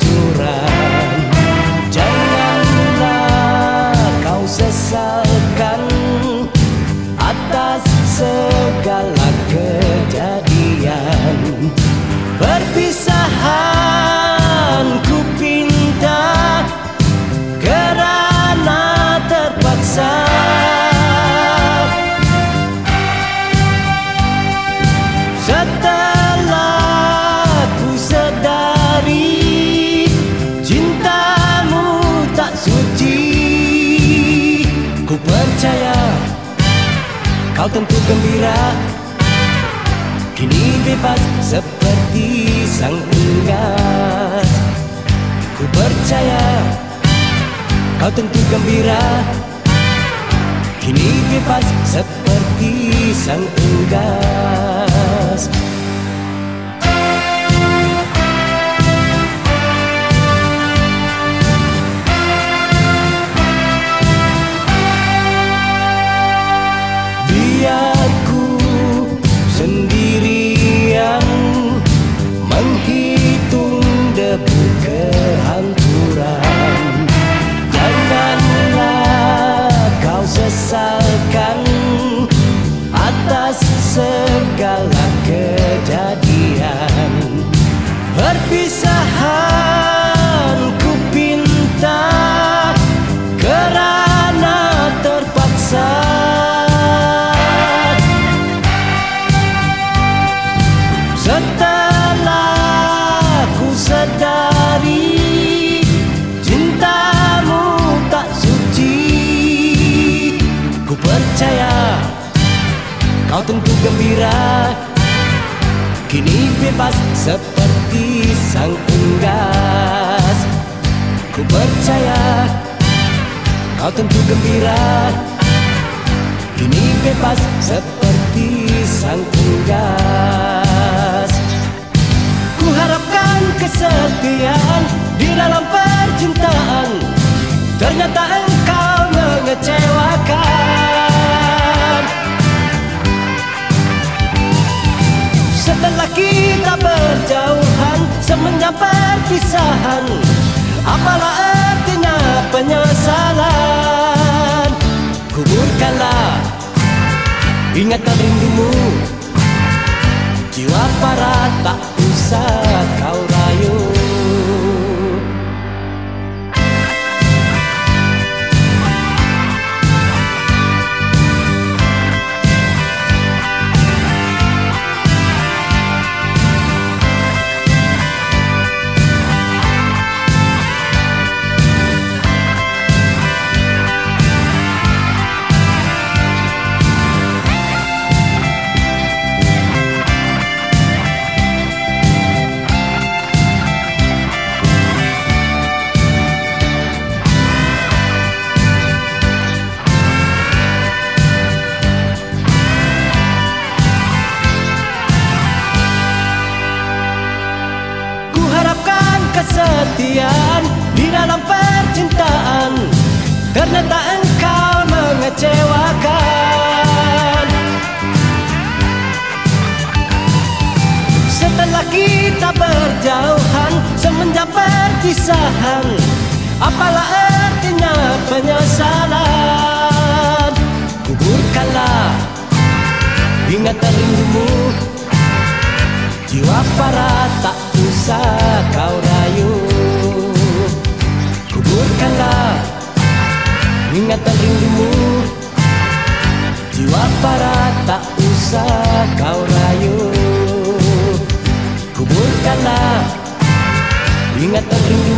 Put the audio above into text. curang. Janganlah kau sesalkan atas segala kejadian. Perpisahan ku pinta kerana terpaksa. Kau tentu gembira, kini bebas seperti sang unggas. Ku percaya, kau tentu gembira, kini bebas seperti sang unggas. Sesalkan atas segala kejadian. Perpisahan ku pinta kerana terpaksa. Setelah ku sadari cintamu tak suci. Ku percaya, kau tentu gembira, kini bebas seperti sang unggas. Ku percaya, kau tentu gembira, kini bebas seperti sang unggas. Ku harapkan kesetiaan di dalam percintaan, ternyata engkau mengecewakan. Setelah kita berjauhan, semenjak perpisahan, apalah artinya penyesalan? Kuburkanlah ingatan rindumu, jiwa para tak usah kau rayu. Kesetiaan di dalam percintaan, ternyata engkau mengecewakan. Setelah kita berjauhan, semenjak perpisahan, apalah artinya penyesalan? Kuburkanlah ingatan rindumu, jiwa para tak usah kau rayu. Kuburkanlah ingatan rindumu, jiwa para tak usah kau rayu. Kuburkanlah ingatan rindumu.